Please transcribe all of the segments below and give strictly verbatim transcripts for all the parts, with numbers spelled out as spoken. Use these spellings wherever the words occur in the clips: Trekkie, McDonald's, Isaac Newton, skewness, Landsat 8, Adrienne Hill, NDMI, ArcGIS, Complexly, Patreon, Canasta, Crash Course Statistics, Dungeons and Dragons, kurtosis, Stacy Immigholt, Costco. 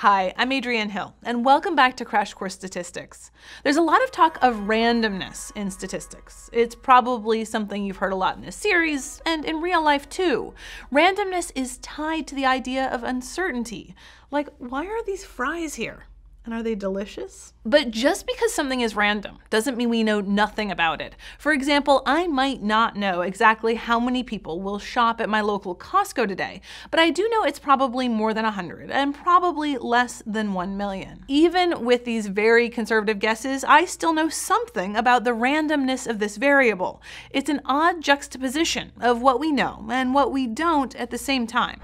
Hi, I'm Adrienne Hill, and welcome back to Crash Course Statistics. There's a lot of talk of randomness in statistics. It's probably something you've heard a lot in this series, and in real life too. Randomness is tied to the idea of uncertainty. Like, why are these fries here? And are they delicious? But just because something is random doesn't mean we know nothing about it. For example, I might not know exactly how many people will shop at my local Costco today, but I do know it's probably more than one hundred and probably less than one million. Even with these very conservative guesses, I still know something about the randomness of this variable. It's an odd juxtaposition of what we know and what we don't at the same time.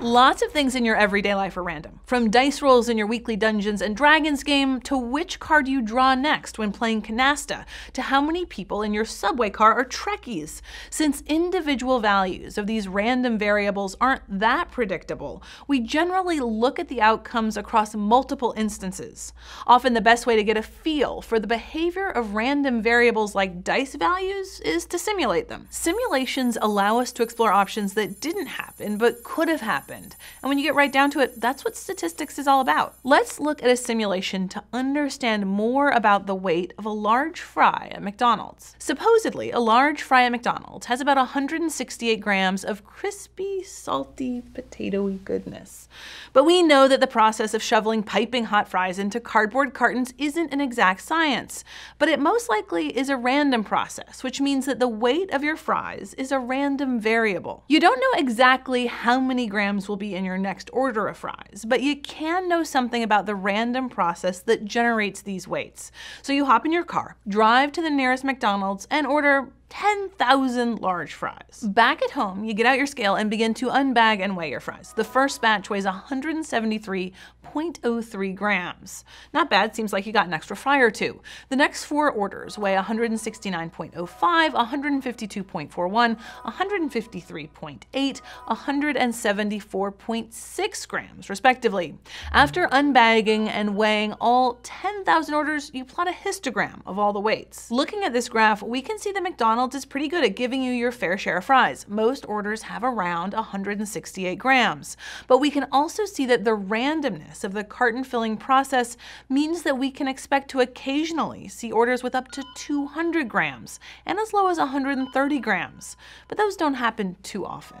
Lots of things in your everyday life are random, from dice rolls in your weekly Dungeons and Dragons game, to which card you draw next when playing Canasta, to how many people in your subway car are Trekkies. Since individual values of these random variables aren't that predictable, we generally look at the outcomes across multiple instances. Often the best way to get a feel for the behavior of random variables like dice values is to simulate them. Simulations allow us to explore options that didn't happen but could have happened. And when you get right down to it, that's what statistics is all about. Let's look at a simulation to understand more about the weight of a large fry at McDonald's. Supposedly, a large fry at McDonald's has about one hundred sixty-eight grams of crispy, salty, potato-y goodness. But we know that the process of shoveling piping hot fries into cardboard cartons isn't an exact science, but it most likely is a random process, which means that the weight of your fries is a random variable. You don't know exactly how many grams will be in your next order of fries, but you can know something about the random process that generates these weights. So you hop in your car, drive to the nearest McDonald's, and order ten thousand large fries. Back at home, you get out your scale and begin to unbag and weigh your fries. The first batch weighs one hundred seventy-three point oh three grams. Not bad, seems like you got an extra fry or two. The next four orders weigh one hundred sixty-nine point oh five, one hundred fifty-two point four one, one hundred fifty-three point eight, one hundred seventy-four point six grams, respectively. After unbagging and weighing all ten thousand orders, you plot a histogram of all the weights. Looking at this graph, we can see that McDonald's is pretty good at giving you your fair share of fries. Most orders have around one hundred sixty-eight grams. But we can also see that the randomness of the carton filling process means that we can expect to occasionally see orders with up to two hundred grams and as low as one hundred thirty grams. But those don't happen too often.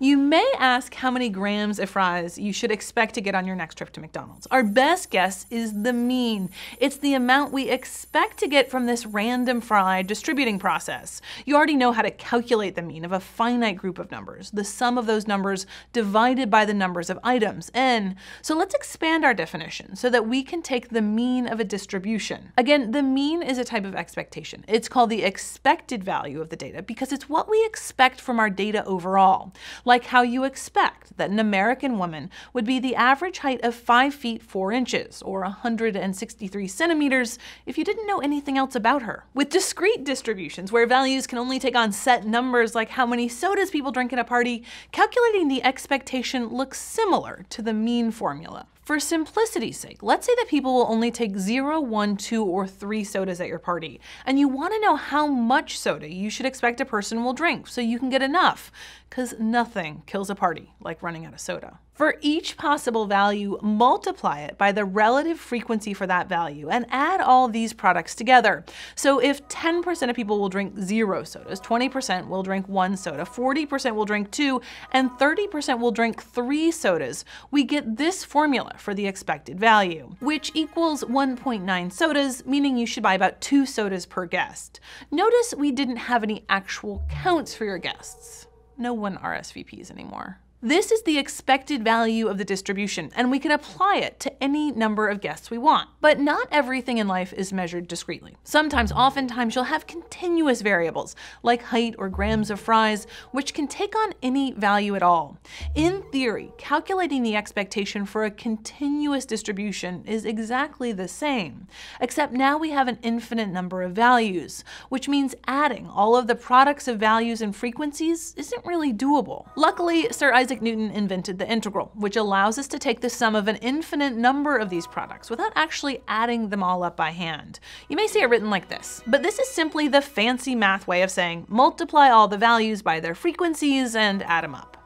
You may ask how many grams of fries you should expect to get on your next trip to McDonald's. Our best guess is the mean. It's the amount we expect to get from this random fry distributing process. You already know how to calculate the mean of a finite group of numbers, the sum of those numbers divided by the numbers of items, n. So let's expand our definition so that we can take the mean of a distribution. Again, the mean is a type of expectation. It's called the expected value of the data because it's what we expect from our data overall. Like how you expect that an American woman would be the average height of five feet four inches, or one hundred sixty-three centimeters, if you didn't know anything else about her. With discrete distributions, where values can only take on set numbers like how many sodas people drink at a party, calculating the expectation looks similar to the mean formula. For simplicity's sake, let's say that people will only take zero, one, two, or three sodas at your party, and you want to know how much soda you should expect a person will drink so you can get enough, because nothing kills a party like running out of soda. For each possible value, multiply it by the relative frequency for that value and add all these products together. So if ten percent of people will drink zero sodas, twenty percent will drink one soda, forty percent will drink two, and thirty percent will drink three sodas, we get this formula for the expected value, which equals one point nine sodas, meaning you should buy about two sodas per guest. Notice we didn't have any actual counts for your guests. No one R S V Ps anymore. This is the expected value of the distribution, and we can apply it to any number of guests we want. But not everything in life is measured discretely. Sometimes, oftentimes, you'll have continuous variables, like height or grams of fries, which can take on any value at all. In theory, calculating the expectation for a continuous distribution is exactly the same, except now we have an infinite number of values, which means adding all of the products of values and frequencies isn't really doable. Luckily, Sir Isaac Isaac Newton invented the integral, which allows us to take the sum of an infinite number of these products without actually adding them all up by hand. You may see it written like this, but this is simply the fancy math way of saying multiply all the values by their frequencies and add them up.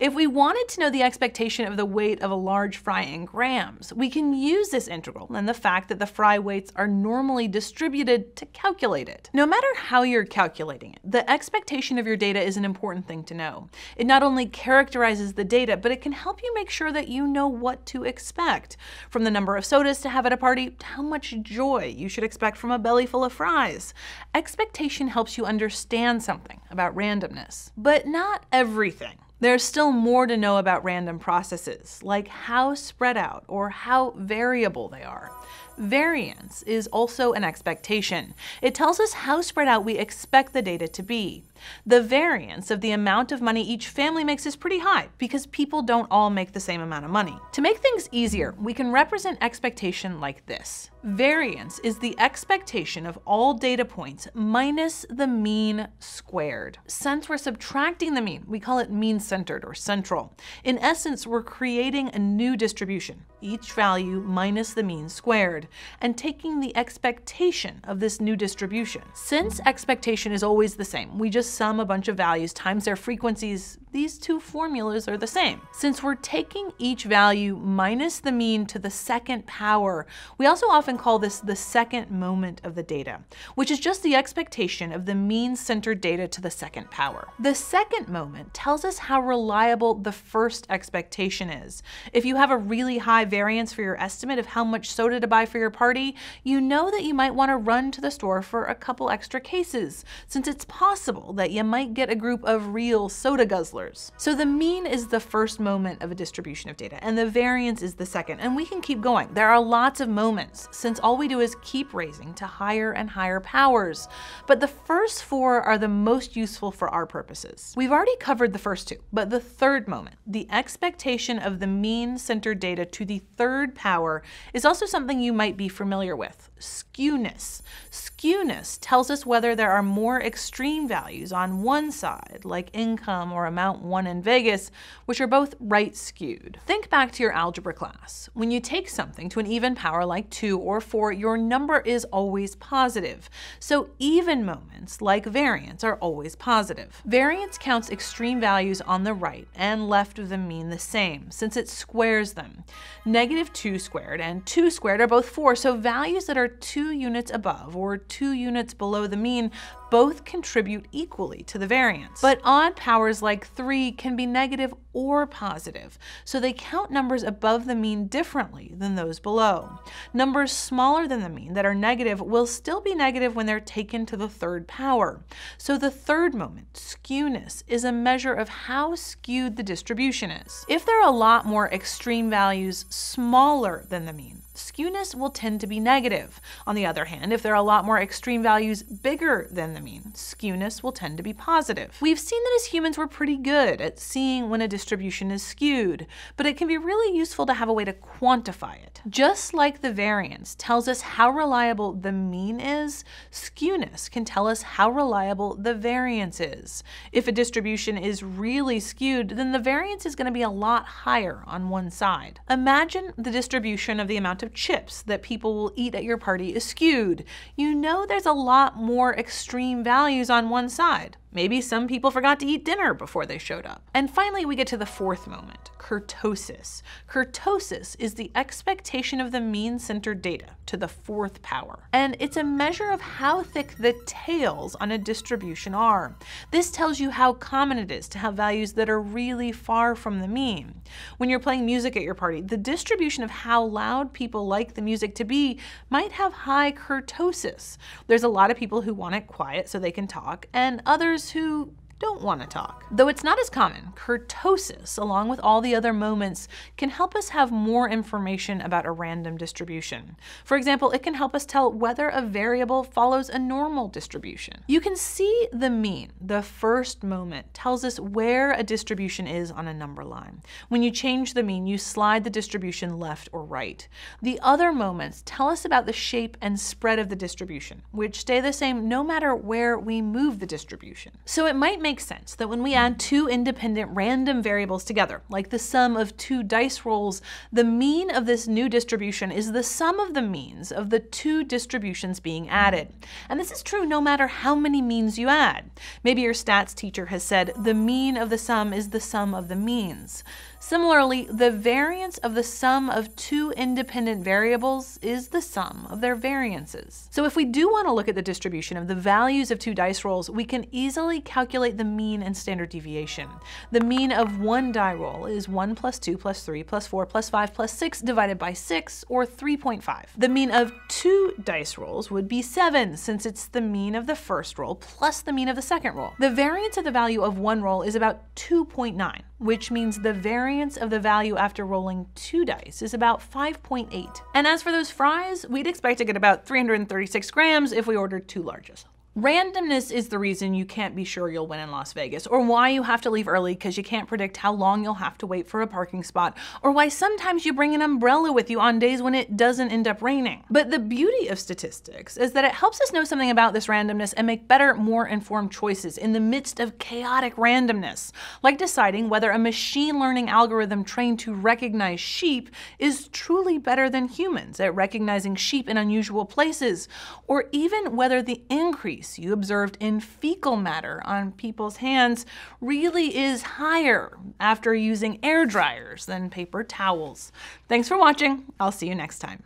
If we wanted to know the expectation of the weight of a large fry in grams, we can use this integral and the fact that the fry weights are normally distributed to calculate it. No matter how you're calculating it, the expectation of your data is an important thing to know. It not only characterizes the data, but it can help you make sure that you know what to expect. From the number of sodas to have at a party, to how much joy you should expect from a belly full of fries. Expectation helps you understand something about randomness, but not everything. There's still more to know about random processes, like how spread out or how variable they are. Variance is also an expectation. It tells us how spread out we expect the data to be. The variance of the amount of money each family makes is pretty high because people don't all make the same amount of money. To make things easier, we can represent expectation like this. Variance is the expectation of all data points minus the mean squared. Since we're subtracting the mean, we call it mean-centered or central. In essence, we're creating a new distribution, each value minus the mean squared, and taking the expectation of this new distribution. Since expectation is always the same, we just sum a bunch of values times their frequencies, these two formulas are the same. Since we're taking each value minus the mean to the second power, we also often call this the second moment of the data, which is just the expectation of the mean-centered data to the second power. The second moment tells us how reliable the first expectation is. If you have a really high variance for your estimate of how much soda to buy for your party, you know that you might want to run to the store for a couple extra cases, since it's possible that you might get a group of real soda guzzlers. So the mean is the first moment of a distribution of data, and the variance is the second, and we can keep going. There are lots of moments, since all we do is keep raising to higher and higher powers. But the first four are the most useful for our purposes. We've already covered the first two, but the third moment, the expectation of the mean-centered data to the third power, is also something you might be familiar with, skewness. Skewness tells us whether there are more extreme values on one side, like income or amount one in Vegas, which are both right skewed. Think back to your algebra class. When you take something to an even power like two or four, your number is always positive. So even moments, like variance, are always positive. Variance counts extreme values on the right and left of the mean the same, since it squares them. Negative two squared and two squared are both four, so values that are two units above or two units below the mean both contribute equally to the variance. But odd powers like three can be negative or positive, so they count numbers above the mean differently than those below. Numbers smaller than the mean that are negative will still be negative when they're taken to the third power. So the third moment, skewness, is a measure of how skewed the distribution is. If there are a lot more extreme values smaller than the mean, skewness will tend to be negative. On the other hand, if there are a lot more extreme values bigger than the mean, skewness will tend to be positive. We've seen that as humans we're pretty good at seeing when a distribution is skewed, but it can be really useful to have a way to quantify it. Just like the variance tells us how reliable the mean is, skewness can tell us how reliable the variance is. If a distribution is really skewed, then the variance is going to be a lot higher on one side. Imagine the distribution of the amount of of chips that people will eat at your party is skewed. You know there's a lot more extreme values on one side. Maybe some people forgot to eat dinner before they showed up. And finally, we get to the fourth moment, kurtosis. Kurtosis is the expectation of the mean-centered data to the fourth power. And it's a measure of how thick the tails on a distribution are. This tells you how common it is to have values that are really far from the mean. When you're playing music at your party, the distribution of how loud people like the music to be might have high kurtosis. There's a lot of people who want it quiet so they can talk, and others who don't want to talk. Though it's not as common, kurtosis, along with all the other moments, can help us have more information about a random distribution. For example, it can help us tell whether a variable follows a normal distribution. You can see the mean, the first moment, tells us where a distribution is on a number line. When you change the mean, you slide the distribution left or right. The other moments tell us about the shape and spread of the distribution, which stay the same no matter where we move the distribution. So it might makes sense that when we add two independent random variables together, like the sum of two dice rolls, the mean of this new distribution is the sum of the means of the two distributions being added. And this is true no matter how many means you add. Maybe your stats teacher has said the mean of the sum is the sum of the means. Similarly, the variance of the sum of two independent variables is the sum of their variances. So if we do want to look at the distribution of the values of two dice rolls, we can easily calculate the mean and standard deviation. The mean of one die roll is one plus two plus three plus four plus five plus six divided by six, or three point five. The mean of two dice rolls would be seven, since it's the mean of the first roll plus the mean of the second roll. The variance of the value of one roll is about two point nine, which means the variance of the value after rolling two dice is about five point eight. And as for those fries, we'd expect to get about three hundred thirty-six grams if we ordered two larges. Randomness is the reason you can't be sure you'll win in Las Vegas, or why you have to leave early because you can't predict how long you'll have to wait for a parking spot, or why sometimes you bring an umbrella with you on days when it doesn't end up raining. But the beauty of statistics is that it helps us know something about this randomness and make better, more informed choices in the midst of chaotic randomness, like deciding whether a machine learning algorithm trained to recognize sheep is truly better than humans at recognizing sheep in unusual places, or even whether the increase you observed in fecal matter on people's hands really is higher after using air dryers than paper towels. Thanks for watching. I'll see you next time.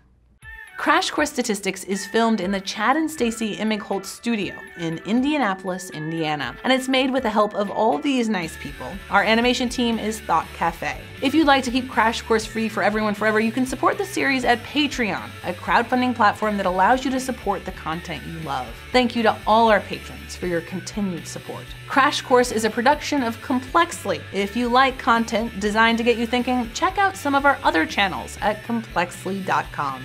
Crash Course Statistics is filmed in the Chad and Stacy Immigholt studio in Indianapolis, Indiana, and it's made with the help of all these nice people. Our animation team is Thought Cafe. If you'd like to keep Crash Course free for everyone forever, you can support the series at Patreon, a crowdfunding platform that allows you to support the content you love. Thank you to all our patrons for your continued support. Crash Course is a production of Complexly. If you like content designed to get you thinking, check out some of our other channels at complexly dot com.